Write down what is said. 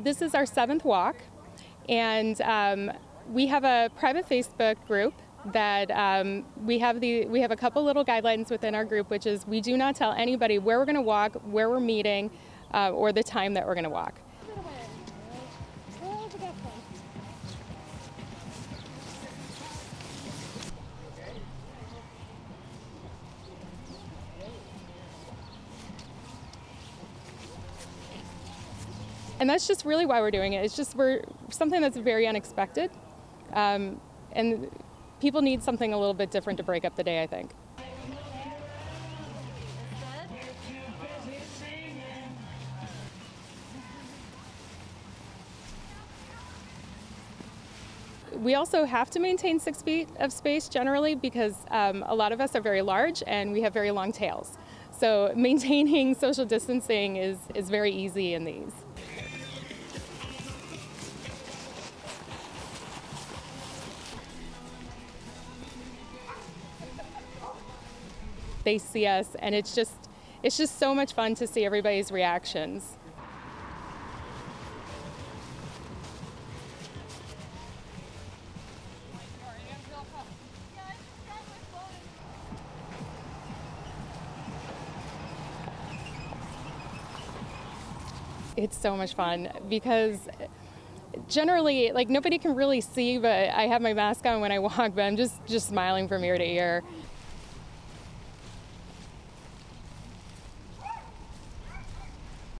This is our 7th walk, and we have a private Facebook group that we have a couple little guidelines within our group, which is we do not tell anybody where we're going to walk, where we're meeting, or the time that we're going to walk. And that's just really why we're doing it. It's just something that's very unexpected, and people need something a little bit different to break up the day, I think. We also have to maintain 6 feet of space generally because a lot of us are very large and we have very long tails. So maintaining social distancing is very easy in these. They see us, and it's just so much fun to see everybody's reactions. It's so much fun because generally, like, nobody can really see, but I have my mask on when I walk, but I'm just smiling from ear to ear.